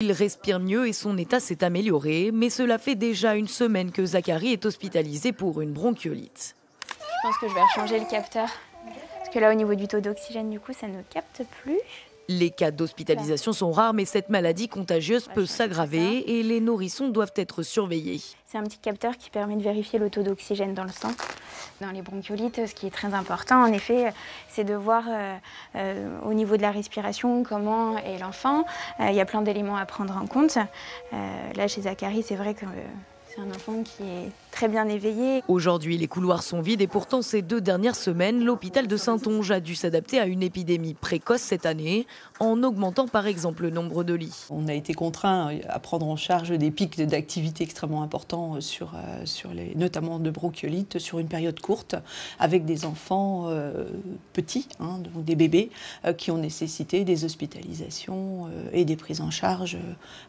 Il respire mieux et son état s'est amélioré, mais cela fait déjà une semaine que Zachary est hospitalisé pour une bronchiolite. Je pense que je vais changer le capteur, parce que là, au niveau du taux d'oxygène, du coup, ça ne capte plus. Les cas d'hospitalisation sont rares, mais cette maladie contagieuse peut s'aggraver et les nourrissons doivent être surveillés. C'est un petit capteur qui permet de vérifier le taux d'oxygène dans le sang. Dans les bronchiolites, ce qui est très important, en effet, c'est de voir au niveau de la respiration comment est l'enfant. Il y a plein d'éléments à prendre en compte. Là, chez Zachary, c'est vrai que... C'est un enfant qui est très bien éveillé. Aujourd'hui, les couloirs sont vides et pourtant, ces deux dernières semaines, l'hôpital de Saint-Onge a dû s'adapter à une épidémie précoce cette année, en augmentant par exemple le nombre de lits. On a été contraints à prendre en charge des pics d'activité extrêmement importants, notamment de bronchiolite, sur une période courte, avec des enfants petits, donc des bébés, qui ont nécessité des hospitalisations et des prises en charge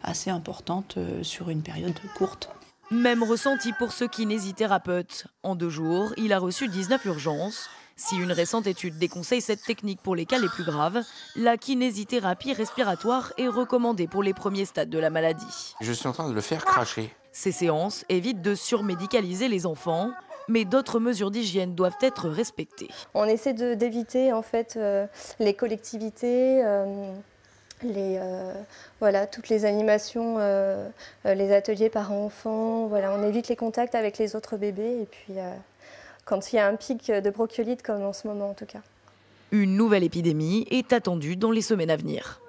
assez importantes sur une période courte. Même ressenti pour ce kinésithérapeute. En 2 jours, il a reçu 19 urgences. Si une récente étude déconseille cette technique pour les cas les plus graves, la kinésithérapie respiratoire est recommandée pour les premiers stades de la maladie. Je suis en train de le faire cracher. Ces séances évitent de surmédicaliser les enfants, mais d'autres mesures d'hygiène doivent être respectées. On essaie d'éviter en fait les collectivités... toutes les animations, les ateliers parents-enfants, on évite les contacts avec les autres bébés et puis quand il y a un pic de bronchiolite comme en ce moment en tout cas. Une nouvelle épidémie est attendue dans les semaines à venir.